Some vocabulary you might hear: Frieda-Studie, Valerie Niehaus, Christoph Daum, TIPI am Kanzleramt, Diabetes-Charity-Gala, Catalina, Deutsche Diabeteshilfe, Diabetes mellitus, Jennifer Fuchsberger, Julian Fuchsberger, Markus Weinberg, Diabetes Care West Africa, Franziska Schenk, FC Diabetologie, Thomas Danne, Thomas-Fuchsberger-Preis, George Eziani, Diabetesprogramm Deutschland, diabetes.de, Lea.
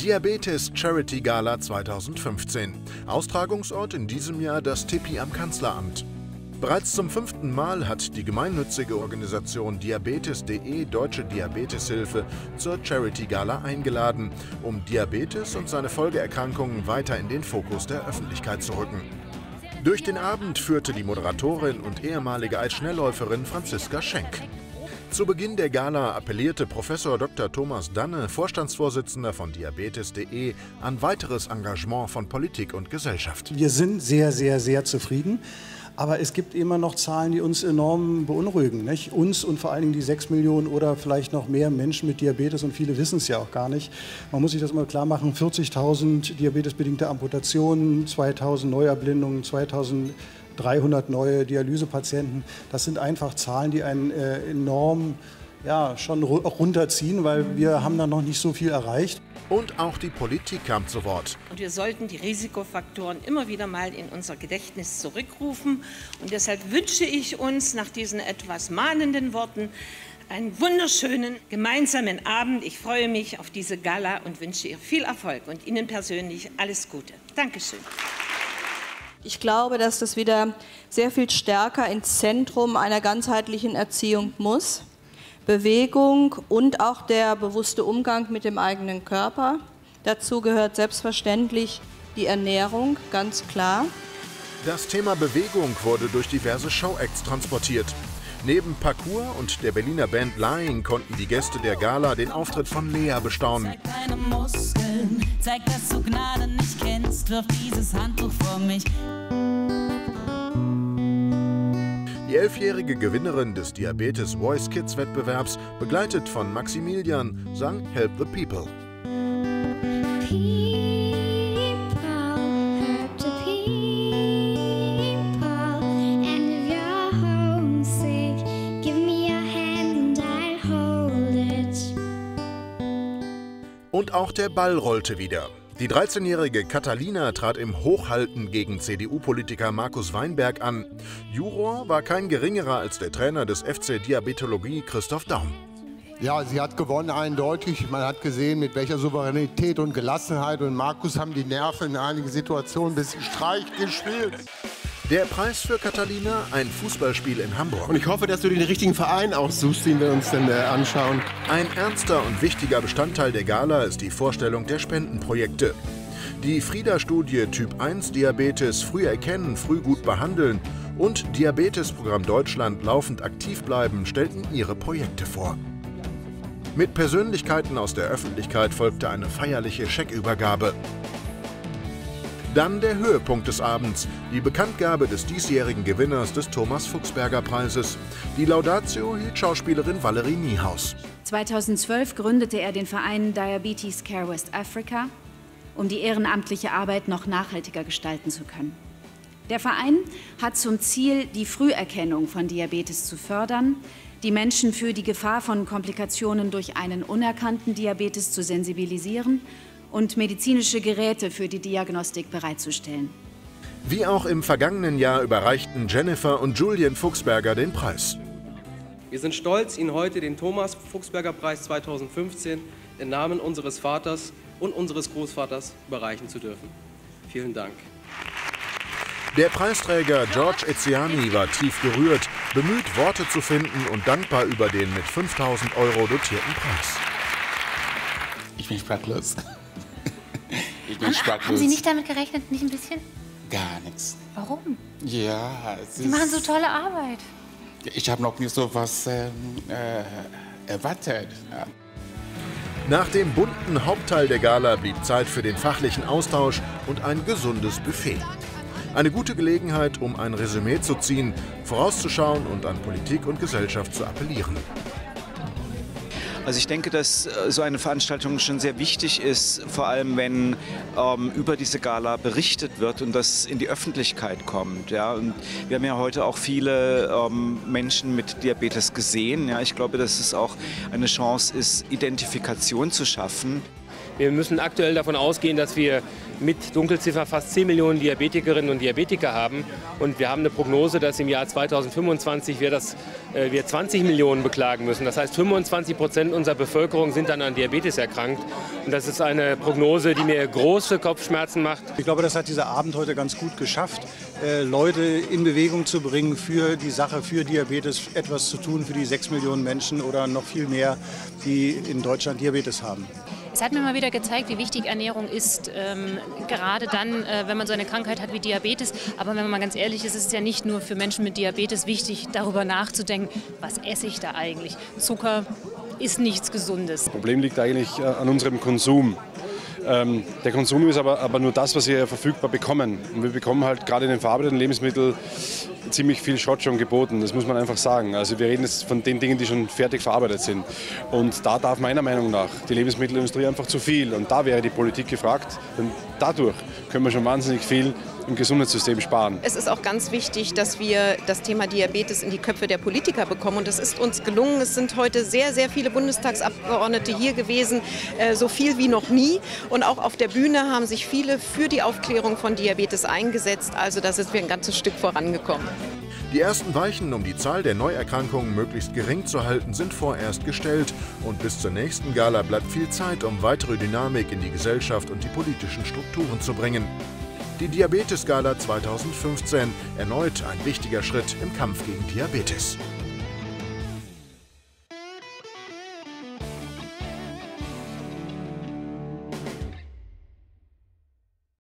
Diabetes Charity Gala 2015. Austragungsort in diesem Jahr das Tipi am Kanzleramt. Bereits zum 5. Mal hat die gemeinnützige Organisation Diabetes.de Deutsche Diabeteshilfe zur Charity Gala eingeladen, um Diabetes und seine Folgeerkrankungen weiter in den Fokus der Öffentlichkeit zu rücken. Durch den Abend führte die Moderatorin und ehemalige Eisschnellläuferin Franziska Schenk. Zu Beginn der Gala appellierte Professor Dr. Thomas Danne, Vorstandsvorsitzender von Diabetes.de, an weiteres Engagement von Politik und Gesellschaft. Wir sind sehr, sehr, sehr zufrieden. Aber es gibt immer noch Zahlen, die uns enorm beunruhigen, nicht? Uns und vor allen Dingen die 6 Millionen oder vielleicht noch mehr Menschen mit Diabetes, und viele wissen es ja auch gar nicht. Man muss sich das mal klar machen, 40.000 diabetesbedingte Amputationen, 2.000 Neuerblindungen, 2.300 neue Dialysepatienten. Das sind einfach Zahlen, die einen enorm schon runterziehen, weil wir haben da noch nicht so viel erreicht. Und auch die Politik kam zu Wort. Und wir sollten die Risikofaktoren immer wieder mal in unser Gedächtnis zurückrufen. Und deshalb wünsche ich uns nach diesen etwas mahnenden Worten einen wunderschönen gemeinsamen Abend. Ich freue mich auf diese Gala und wünsche ihr viel Erfolg und Ihnen persönlich alles Gute. Dankeschön. Ich glaube, dass das wieder sehr viel stärker ins Zentrum einer ganzheitlichen Erziehung muss. Bewegung und auch der bewusste Umgang mit dem eigenen Körper. Dazu gehört selbstverständlich die Ernährung, ganz klar. Das Thema Bewegung wurde durch diverse Showacts transportiert. Neben Parkour und der Berliner Band Lying konnten die Gäste der Gala den Auftritt von Lea bestaunen. Zeig deine Muskeln, zeig, dass du Gnade nicht kennst, wirf dieses Handtuch vor mich. Die 11-jährige Gewinnerin des Diabetes Voice Kids Wettbewerbs, begleitet von Maximilian, sang Help the People. Und auch der Ball rollte wieder. Die 13-jährige Catalina trat im Hochhalten gegen CDU-Politiker Markus Weinberg an. Juror war kein geringerer als der Trainer des FC Diabetologie, Christoph Daum. Ja, sie hat gewonnen, eindeutig. Man hat gesehen, mit welcher Souveränität und Gelassenheit. Und Markus haben die Nerven in einigen Situationen ein bisschen Streich gespielt. Der Preis für Catalina, ein Fußballspiel in Hamburg. Und ich hoffe, dass du den richtigen Verein aussuchst, den wir uns dann anschauen. Ein ernster und wichtiger Bestandteil der Gala ist die Vorstellung der Spendenprojekte. Die Frieda-Studie Typ 1 Diabetes früh erkennen, früh gut behandeln und Diabetesprogramm Deutschland laufend aktiv bleiben stellten ihre Projekte vor. Mit Persönlichkeiten aus der Öffentlichkeit folgte eine feierliche Scheckübergabe. Dann der Höhepunkt des Abends, die Bekanntgabe des diesjährigen Gewinners des Thomas-Fuchsberger-Preises. Die Laudatio hielt Schauspielerin Valerie Niehaus. 2012 gründete er den Verein Diabetes Care West Africa, um die ehrenamtliche Arbeit noch nachhaltiger gestalten zu können. Der Verein hat zum Ziel, die Früherkennung von Diabetes zu fördern, die Menschen für die Gefahr von Komplikationen durch einen unerkannten Diabetes zu sensibilisieren und medizinische Geräte für die Diagnostik bereitzustellen. Wie auch im vergangenen Jahr überreichten Jennifer und Julian Fuchsberger den Preis. Wir sind stolz, Ihnen heute den Thomas-Fuchsberger-Preis 2015 im Namen unseres Vaters und unseres Großvaters überreichen zu dürfen. Vielen Dank. Der Preisträger George Eziani war tief gerührt, bemüht, Worte zu finden und dankbar über den mit 5.000 € dotierten Preis. Ich bin sprachlos. Haben Sie nicht damit gerechnet? Nicht ein bisschen? Gar nichts. Warum? Ja, Sie machen so tolle Arbeit. Ich habe noch nie so was erwartet. Ja. Nach dem bunten Hauptteil der Gala blieb Zeit für den fachlichen Austausch und ein gesundes Buffet. Eine gute Gelegenheit, um ein Resümee zu ziehen, vorauszuschauen und an Politik und Gesellschaft zu appellieren. Also ich denke, dass so eine Veranstaltung schon sehr wichtig ist, vor allem wenn über diese Gala berichtet wird und das in die Öffentlichkeit kommt. Ja? Und wir haben ja heute auch viele Menschen mit Diabetes gesehen. Ja? Ich glaube, dass es auch eine Chance ist, Identifikation zu schaffen. Wir müssen aktuell davon ausgehen, dass wir mit Dunkelziffer fast 10 Millionen Diabetikerinnen und Diabetiker haben. Und wir haben eine Prognose, dass im Jahr 2025 wir 20 Millionen beklagen müssen. Das heißt, 25% unserer Bevölkerung sind dann an Diabetes erkrankt. Und das ist eine Prognose, die mir große Kopfschmerzen macht. Ich glaube, das hat dieser Abend heute ganz gut geschafft, Leute in Bewegung zu bringen für die Sache, für Diabetes etwas zu tun, für die 6 Millionen Menschen oder noch viel mehr, die in Deutschland Diabetes haben. Es hat mir mal wieder gezeigt, wie wichtig Ernährung ist, gerade dann, wenn man so eine Krankheit hat wie Diabetes. Aber wenn man mal ganz ehrlich ist, ist es ja nicht nur für Menschen mit Diabetes wichtig, darüber nachzudenken, was esse ich da eigentlich? Zucker ist nichts Gesundes. Das Problem liegt eigentlich an unserem Konsum. Der Konsum ist aber nur das, was wir verfügbar bekommen. Und wir bekommen halt gerade in den verarbeiteten Lebensmitteln ziemlich viel Schrott schon geboten, das muss man einfach sagen. Also wir reden jetzt von den Dingen, die schon fertig verarbeitet sind. Und da darf meiner Meinung nach die Lebensmittelindustrie einfach zu viel. Und da wäre die Politik gefragt, denn dadurch können wir schon wahnsinnig viel im Gesundheitssystem sparen. Es ist auch ganz wichtig, dass wir das Thema Diabetes in die Köpfe der Politiker bekommen. Und das ist uns gelungen. Es sind heute sehr, sehr viele Bundestagsabgeordnete hier gewesen, so viel wie noch nie. Und auch auf der Bühne haben sich viele für die Aufklärung von Diabetes eingesetzt. Also da sind wir ein ganzes Stück vorangekommen. Die ersten Weichen, um die Zahl der Neuerkrankungen möglichst gering zu halten, sind vorerst gestellt. Und bis zur nächsten Gala bleibt viel Zeit, um weitere Dynamik in die Gesellschaft und die politischen Strukturen zu bringen. Die Diabetes-Gala 2015, erneut ein wichtiger Schritt im Kampf gegen Diabetes.